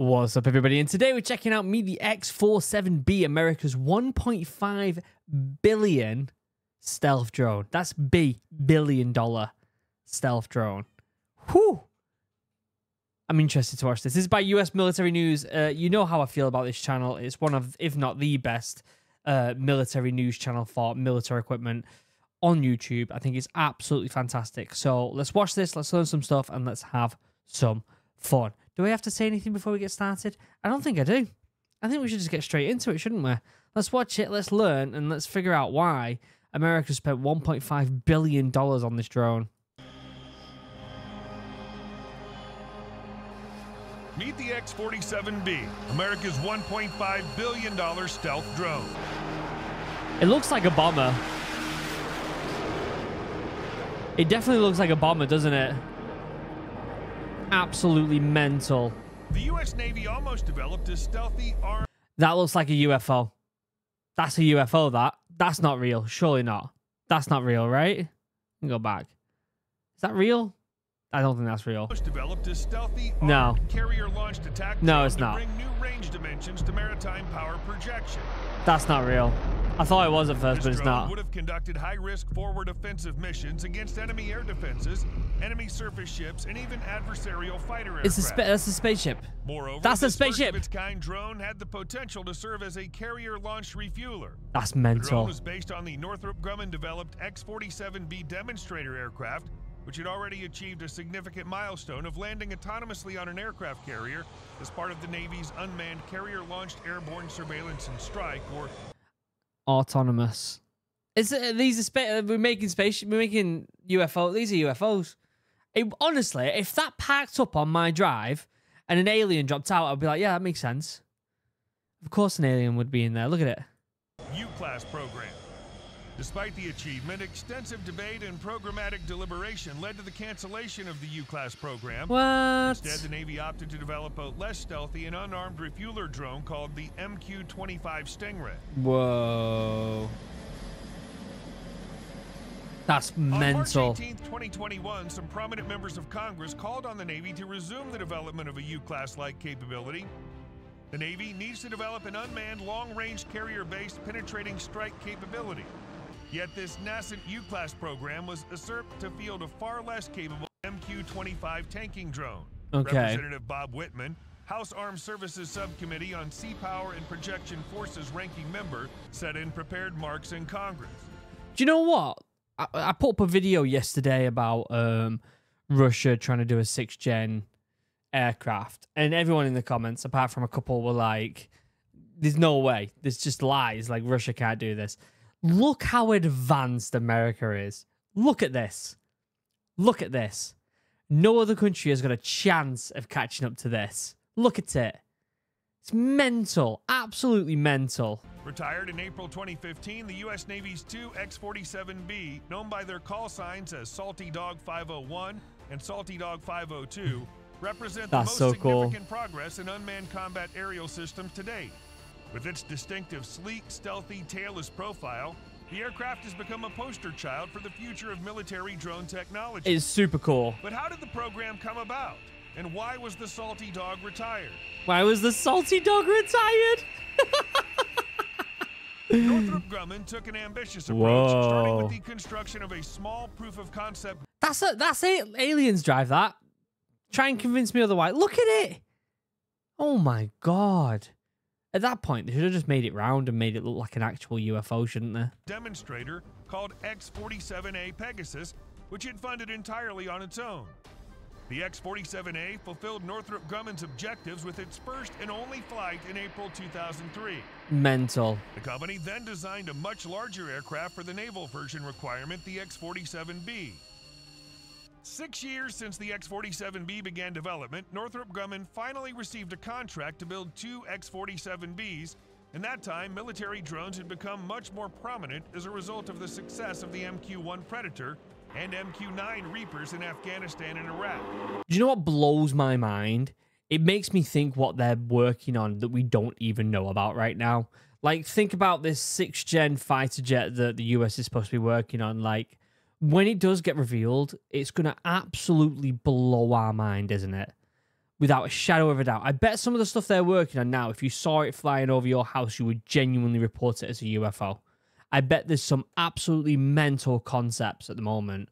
What's up, everybody? And today we're checking out the X-47B, America's 1.5 billion stealth drone. That's billion dollar stealth drone. Whew! I'm interested to watch this. This is by US Military News. You know how I feel about this channel. It's one of, if not the best, military news channel for military equipment on YouTube. I think it's absolutely fantastic. So let's watch this, let's learn some stuff, and let's have some fun. Do I have to say anything before we get started? I don't think I do. I think we should just get straight into it, shouldn't we? Let's watch it, let's learn, and let's figure out why America spent $1.5 billion on this drone. Meet the X-47B, America's $1.5 billion stealth drone. It looks like a bomber. It definitely looks like a bomber, doesn't it? Absolutely mental. The US Navy almost developed a stealthy arm. That looks like a UFO. That's a UFO, that. That's not real. Surely not. That's not real, right? Go back. Is that real? I don't think that's real. Developed a stealthy carrier launched attack. No, it's not. Bring new range dimensions to maritime power projection. That's not real. I thought it was at first, but it's not. Would have conducted high-risk forward offensive missions against enemy air defenses, enemy surface ships, and even adversarial fighter aircraft. That's a spaceship. Moreover, that's a spaceship. Its kind drone had the potential to serve as a carrier-launched refueler. That's mental. The drone was based on the Northrop Grumman-developed X-47B demonstrator aircraft, which had already achieved a significant milestone of landing autonomously on an aircraft carrier as part of the Navy's Unmanned Carrier-Launched Airborne Surveillance and Strike, or autonomous. Is these are we're making UFO. These are UFOs. Honestly, if that parked up on my drive and an alien dropped out, I'd be like, yeah, that makes sense. Of course, an alien would be in there. Look at it. U-Class program. Despite the achievement, extensive debate and programmatic deliberation led to the cancellation of the U-Class program. What? Instead, the Navy opted to develop a less stealthy and unarmed refueler drone called the MQ-25 Stingray. Whoa. That's mental. On March 18th, 2021, some prominent members of Congress called on the Navy to resume the development of a U-Class-like capability. The Navy needs to develop an unmanned long-range carrier-based penetrating strike capability. Yet this nascent U-Class program was usurped to field a far less capable MQ-25 tanking drone. Okay. Representative Bob Whitman, House Armed Services Subcommittee on Sea Power and Projection Forces ranking member, said in prepared remarks in Congress. Do you know what? I put up a video yesterday about Russia trying to do a 6th-gen aircraft. And everyone in the comments, apart from a couple, were like, there's no way. There's just lies. Like, Russia can't do this. Look how advanced America is. Look at this. Look at this. No other country has got a chance of catching up to this. Look at it. It's mental. Absolutely mental. Retired in April 2015, the U.S. Navy's two X-47B, known by their call signs as Salty Dog 501 and Salty Dog 502, represent the most significant progress in unmanned combat aerial systems to date. With its distinctive, sleek, stealthy, tailless profile, the aircraft has become a poster child for the future of military drone technology. It's super cool. But how did the program come about? And why was the Salty Dog retired? Why was the Salty Dog retired? Northrop Grumman took an ambitious approach, starting with the construction of a small proof of concept. That's it. Aliens drive that. Try and convince me otherwise. Look at it. Oh, my God. At that point, they should have just made it round and made it look like an actual UFO, shouldn't they? Demonstrator called X-47A Pegasus, which it funded entirely on its own. The X-47A fulfilled Northrop Grumman's objectives with its first and only flight in April 2003. Mental. The company then designed a much larger aircraft for the naval version requirement, the X-47B. 6 years since the X-47B began development, Northrop Grumman finally received a contract to build two X-47Bs, and that time military drones had become much more prominent as a result of the success of the MQ-1 Predator and MQ-9 Reapers in Afghanistan and Iraq. Do you know what blows my mind? It makes me think what they're working on that we don't even know about right now. Like, think about this 6th-gen fighter jet that the US is supposed to be working on, like, when it does get revealed, it's going to absolutely blow our mind, isn't it? without a shadow of a doubt. I bet some of the stuff they're working on now, if you saw it flying over your house, you would genuinely report it as a UFO. I bet there's some absolutely mental concepts at the moment.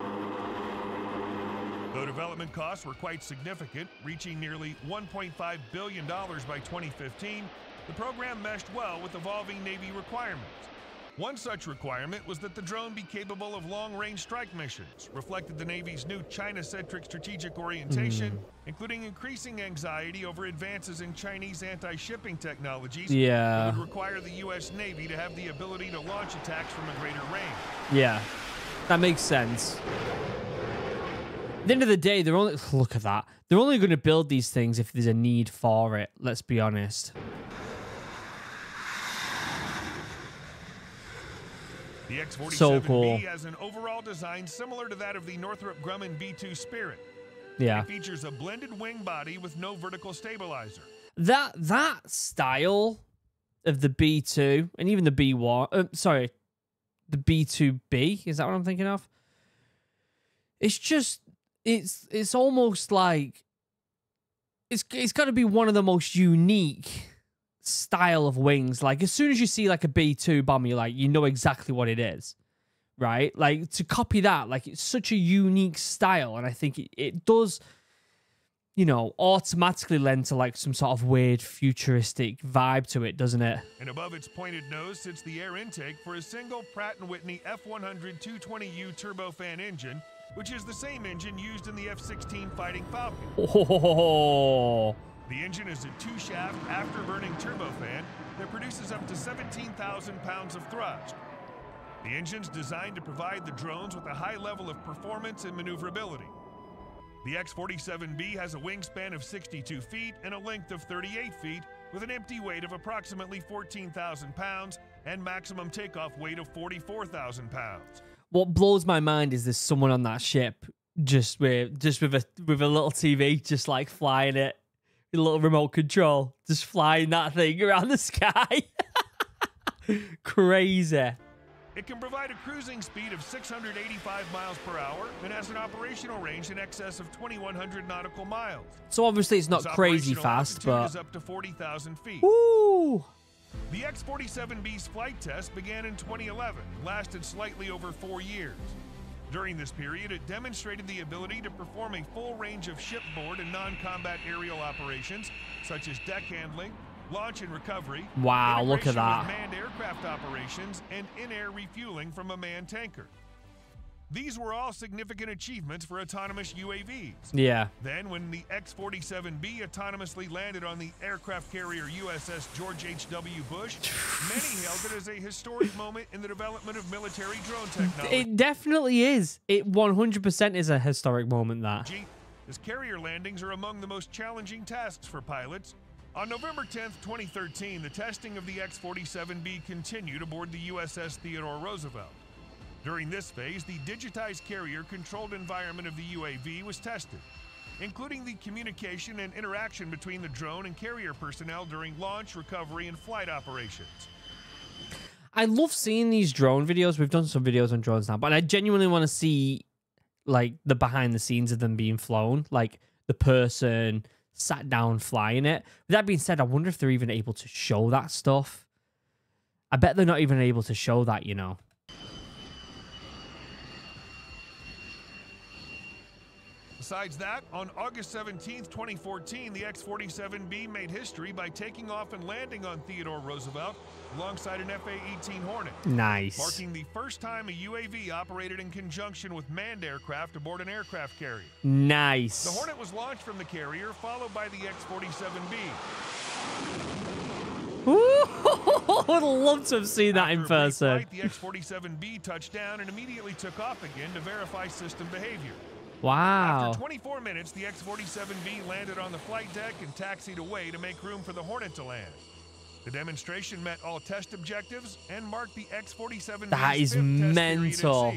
Though development costs were quite significant, reaching nearly $1.5 billion by 2015, the program meshed well with evolving Navy requirements. One such requirement was that the drone be capable of long-range strike missions, reflected the Navy's new China-centric strategic orientation, including increasing anxiety over advances in Chinese anti-shipping technologies that would require the U.S. Navy to have the ability to launch attacks from a greater range. Yeah, that makes sense. At the end of the day, they're only... Look at that. They're only going to build these things if there's a need for it, let's be honest. The X-47B has an overall design similar to that of the Northrop Grumman B-2 Spirit. Yeah. It features a blended wing body with no vertical stabilizer. That style of the B-2 and even the B-1, sorry, the B-2B, is that what I'm thinking of? It's just, it's almost like, it's got to be one of the most unique style of wings. Like, as soon as you see like a B-2 bomber, you're like, you know exactly what it is, right? Like, to copy that, like, it's such a unique style, and I think it does, you know, automatically lend to like some sort of weird futuristic vibe to it, doesn't it? And above its pointed nose sits the air intake for a single Pratt & Whitney F100 220U turbofan engine, which is the same engine used in the F-16 Fighting Falcon. Oh. The engine is a two-shaft, afterburning turbofan that produces up to 17,000 pounds of thrust. The engine's designed to provide the drones with a high level of performance and maneuverability. The X-47B has a wingspan of 62 feet and a length of 38 feet, with an empty weight of approximately 14,000 pounds and maximum takeoff weight of 44,000 pounds. What blows my mind is there's someone on that ship just with a little TV, just like flying it. A little remote control, just flying that thing around the sky. Crazy. It can provide a cruising speed of 685 miles per hour and has an operational range in excess of 2,100 nautical miles. So obviously it's not crazy fast, but is up to 40,000 feet. Ooh. The X-47B's flight test began in 2011 and lasted slightly over 4 years. During this period, it demonstrated the ability to perform a full range of shipboard and non-combat aerial operations, such as deck handling, launch and recovery. Wow, look at that. Manned aircraft operations and in-air refueling from a manned tanker. These were all significant achievements for autonomous UAVs. Yeah. Then when the X-47B autonomously landed on the aircraft carrier USS George H.W. Bush, many hailed it as a historic moment in the development of military drone technology. It definitely is. It 100% is a historic moment, that. As carrier landings are among the most challenging tasks for pilots, on November 10th, 2013, the testing of the X-47B continued aboard the USS Theodore Roosevelt. During this phase, the digitized carrier-controlled environment of the UAV was tested, including the communication and interaction between the drone and carrier personnel during launch, recovery, and flight operations. I love seeing these drone videos. We've done some videos on drones now, but I genuinely want to see, like, the behind the scenes of them being flown, like the person sat down flying it. With that being said, I wonder if they're even able to show that stuff. I bet they're not even able to show that, you know. Besides that, on August 17, 2014, the X-47B made history by taking off and landing on Theodore Roosevelt alongside an F/A-18 Hornet. Nice. Marking the first time a UAV operated in conjunction with manned aircraft aboard an aircraft carrier. Nice. The Hornet was launched from the carrier, followed by the X-47B. Ooh, I would love to have seen that in person. After a brief flight, the X-47B touched down and immediately took off again to verify system behavior. Wow. After 24 minutes, the X-47B landed on the flight deck and taxied away to make room for the Hornet to land. The demonstration met all test objectives and marked the X-47B's That is mental.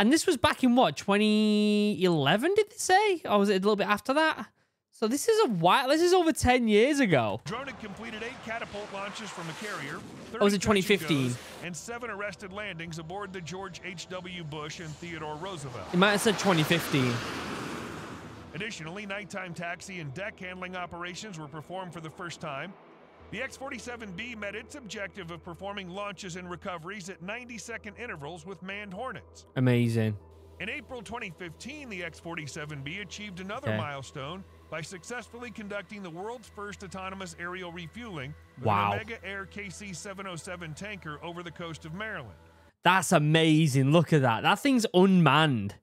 And this was back in what, 2011, did they say? Or was it a little bit after that? So this is a while. This is over 10 years ago. Drone had completed 8 catapult launches from a carrier. Oh, was it 2015? And 7 arrested landings aboard the George H.W. Bush and Theodore Roosevelt. It might have said 2015. Additionally, nighttime taxi and deck handling operations were performed for the first time. The X-47B met its objective of performing launches and recoveries at 90-second intervals with manned Hornets. Amazing. In April 2015, the X-47B achieved another milestone by successfully conducting the world's first autonomous aerial refueling with an Omega Air KC-707 tanker over the coast of Maryland. That's amazing. Look at that. That thing's unmanned.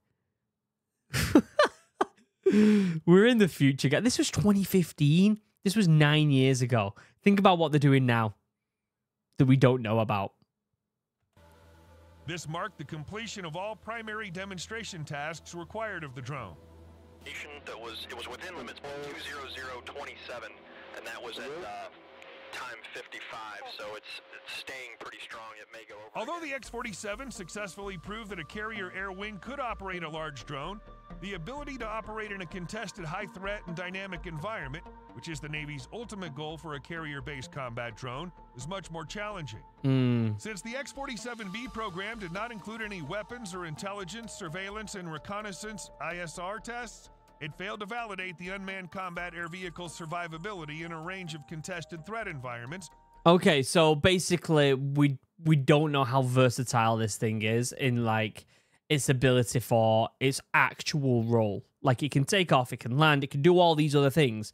We're in the future. This was 2015. This was 9 years ago. Think about what they're doing now that we don't know about. This marked the completion of all primary demonstration tasks required of the drone. It was within limits 20027, and that was at time 55, so it's staying pretty strong. It may go over. Although the X-47 successfully proved that a carrier air wing could operate a large drone, the ability to operate in a contested high-threat and dynamic environment, which is the Navy's ultimate goal for a carrier-based combat drone, is much more challenging. Since the X-47B program did not include any weapons or intelligence, surveillance, and reconnaissance ISR tests, it failed to validate the unmanned combat air vehicle's survivability in a range of contested threat environments. Okay, so basically, we don't know how versatile this thing is in, like, its ability for its actual role. Like, it can take off, it can land, it can do all these other things.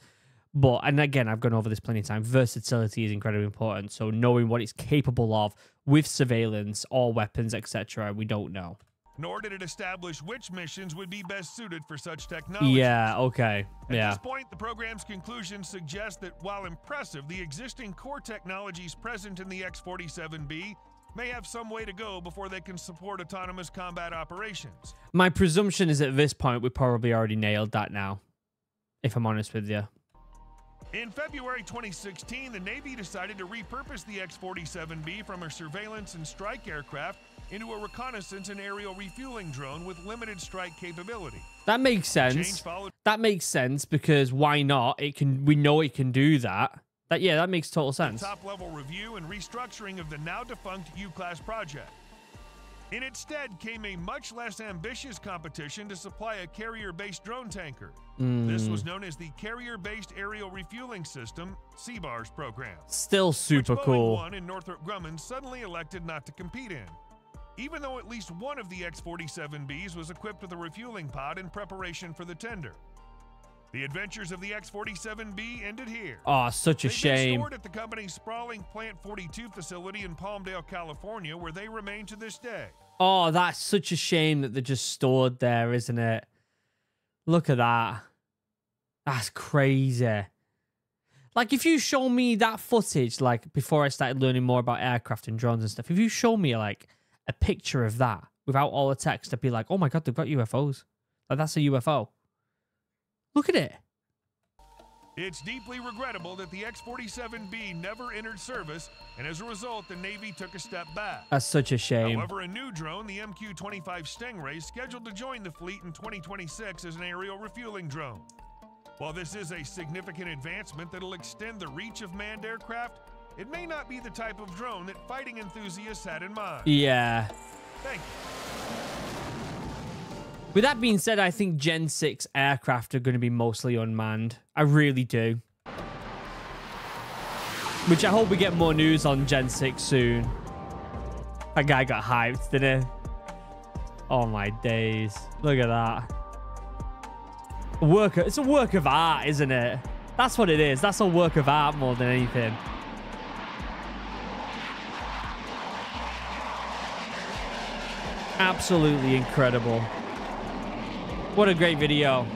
But, and again, I've gone over this plenty of time, versatility is incredibly important. So knowing what it's capable of with surveillance or weapons, etc., we don't know. Nor did it establish which missions would be best suited for such technology. At this point, the program's conclusions suggest that, while impressive, the existing core technologies present in the X-47B may have some way to go before they can support autonomous combat operations. My presumption is at this point, we probably already nailed that now, if I'm honest with you. In February 2016, the Navy decided to repurpose the X-47B from a surveillance and strike aircraft into a reconnaissance and aerial refueling drone with limited strike capability. That makes sense. That makes sense, because why not? It can. We know it can do that. Yeah, that makes total sense. Top-level review and restructuring of the now-defunct U-Class project. In its stead came a much less ambitious competition to supply a carrier-based drone tanker. This was known as the Carrier-Based Aerial Refueling System, CBARS program. Still super cool. Boeing 1 and Northrop Grumman suddenly elected not to compete in, even though at least one of the X-47Bs was equipped with a refueling pod in preparation for the tender. The adventures of the X-47B ended here. Oh, such a shame. They've been stored at the company's sprawling Plant 42 facility in Palmdale, California, where they remain to this day. Oh, that's such a shame that they're just stored there, isn't it? Look at that. That's crazy. Like, if you show me that footage, like, before I started learning more about aircraft and drones and stuff, if you show me, like, a picture of that without all the text, I'd be like, oh my God, they've got UFOs. Like, that's a UFO. Look at it. It's deeply regrettable that the X-47B never entered service, and as a result, the Navy took a step back. That's such a shame. However, a new drone, the MQ-25 Stingray, is scheduled to join the fleet in 2026 as an aerial refueling drone. While this is a significant advancement that'll extend the reach of manned aircraft, it may not be the type of drone that fighting enthusiasts had in mind. Yeah. Thank you. With that being said, I think Gen 6 aircraft are going to be mostly unmanned. I really do. Which I hope we get more news on Gen 6 soon. That guy got hyped, didn't he? Oh my days. Look at that. It's a work of art, isn't it? That's what it is. That's a work of art more than anything. Absolutely incredible. What a great video,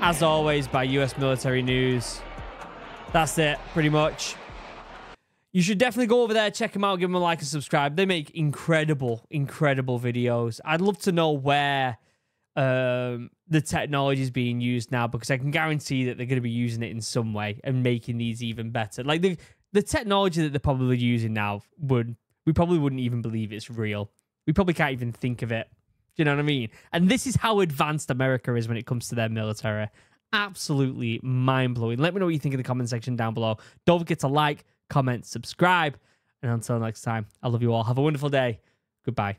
as always, by US Military News. That's it, pretty much. You should definitely go over there, check them out, give them a like and subscribe. They make incredible, incredible videos. I'd love to know where the technology is being used now, because I can guarantee that they're going to be using it in some way and making these even better. Like, the technology that they're probably using now, we probably wouldn't even believe it's real. We probably can't even think of it. Do you know what I mean? And this is how advanced America is when it comes to their military. Absolutely mind-blowing. Let me know what you think in the comment section down below. Don't forget to like, comment, subscribe. And until next time, I love you all. Have a wonderful day. Goodbye.